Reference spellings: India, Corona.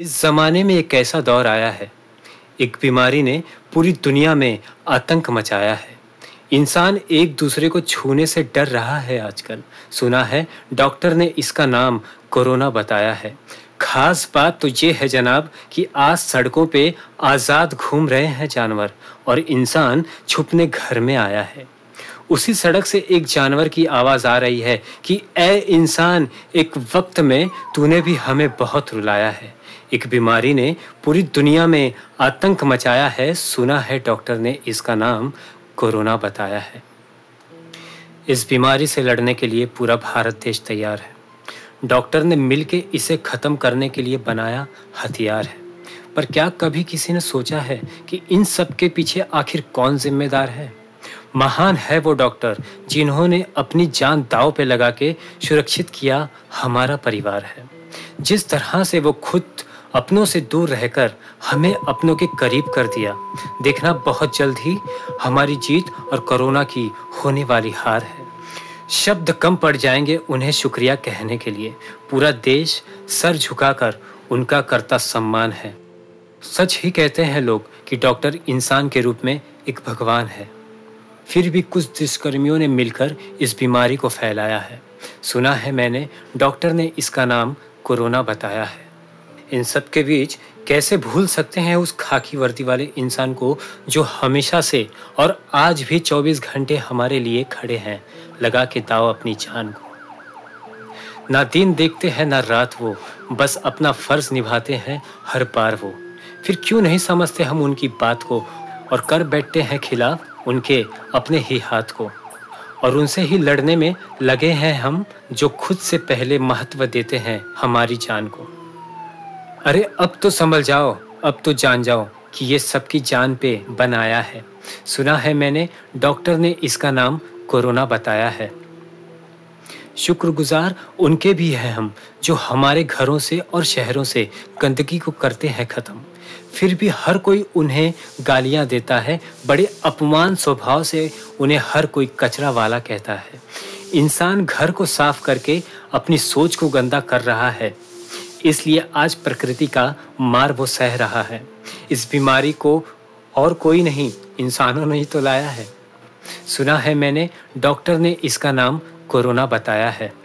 इस ज़माने में एक ऐसा दौर आया है, एक बीमारी ने पूरी दुनिया में आतंक मचाया है। इंसान एक दूसरे को छूने से डर रहा है आजकल। सुना है डॉक्टर ने इसका नाम कोरोना बताया है। खास बात तो ये है जनाब कि आज सड़कों पे आज़ाद घूम रहे हैं जानवर और इंसान छुपने घर में आया है। उसी सड़क से एक जानवर की आवाज़ आ रही है कि ऐ इंसान, एक वक्त में तूने भी हमें बहुत रुलाया है। एक बीमारी ने पूरी दुनिया में आतंक मचाया है, सुना है डॉक्टर ने इसका नाम कोरोना बताया है। इस बीमारी से लड़ने के लिए पूरा भारत देश तैयार है। डॉक्टर ने मिलके इसे ख़त्म करने के लिए बनाया हथियार है। पर क्या कभी किसी ने सोचा है कि इन सब के पीछे आखिर कौन जिम्मेदार है? महान है वो डॉक्टर जिन्होंने अपनी जान दांव पे लगा के सुरक्षित किया हमारा परिवार है। जिस तरह से वो खुद अपनों से दूर रहकर हमें अपनों के करीब कर दिया। देखना बहुत जल्द ही हमारी जीत और कोरोना की होने वाली हार है। शब्द कम पड़ जाएंगे उन्हें शुक्रिया कहने के लिए। पूरा देश सर झुकाकर उनका करता सम्मान है। सच ही कहते हैं लोग कि डॉक्टर इंसान के रूप में एक भगवान है। फिर भी कुछ दुष्कर्मियों ने मिलकर इस बीमारी को फैलाया है। सुना है मैंने डॉक्टर ने इसका नाम कोरोना बताया है। इन सब के बीच कैसे भूल सकते हैं उस खाकी वर्दी वाले इंसान को जो हमेशा से और आज भी 24 घंटे हमारे लिए खड़े हैं, लगा के दाव अपनी जान को। ना दिन देखते हैं ना रात, वो बस अपना फर्ज निभाते हैं हर बार। वो फिर क्यों नहीं समझते हम उनकी बात को और कर बैठते हैं खिलाफ उनके अपने ही हाथ को। और उनसे ही लड़ने में लगे हैं हम जो खुद से पहले महत्व देते हैं हमारी जान को। अरे अब तो संभल जाओ, अब तो जान जाओ कि ये सबकी जान पे बनाया है। सुना है मैंने डॉक्टर ने इसका नाम कोरोना बताया है। शुक्रगुजार उनके भी हैं हम जो हमारे घरों से और शहरों से गंदगी को करते हैं ख़त्म। फिर भी हर कोई उन्हें गालियां देता है, बड़े अपमान स्वभाव से उन्हें हर कोई कचरा वाला कहता है। इंसान घर को साफ करके अपनी सोच को गंदा कर रहा है, इसलिए आज प्रकृति का मार वो सह रहा है। इस बीमारी को और कोई नहीं, इंसानों ने ही तो लाया है। सुना है मैंने डॉक्टर ने इसका नाम कोरोना बताया है।